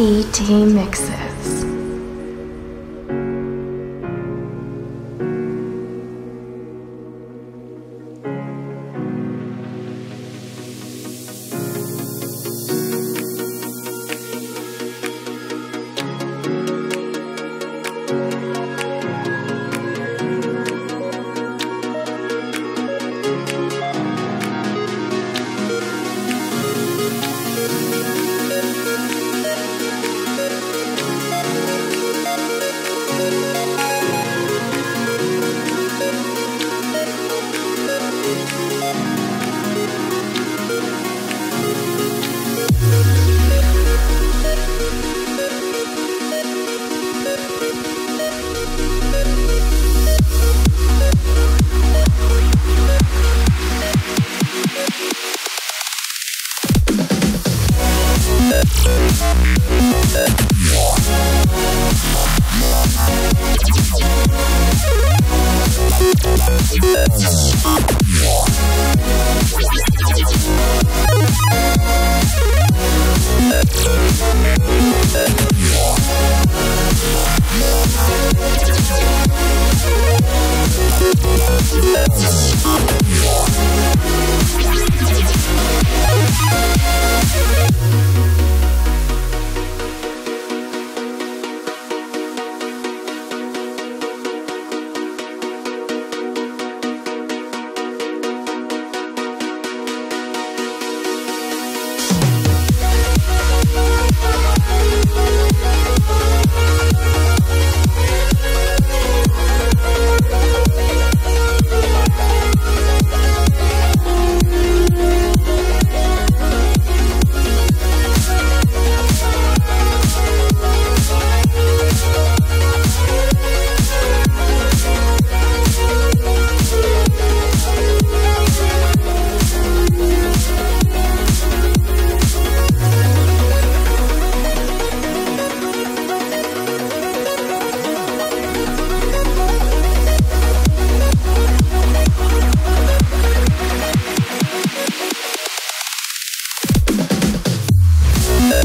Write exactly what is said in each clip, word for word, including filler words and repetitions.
eTy mixes.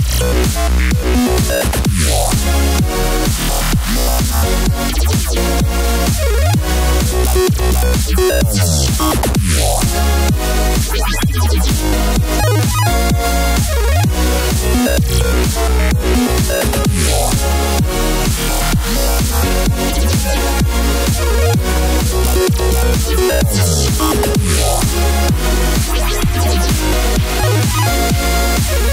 We'll be right back.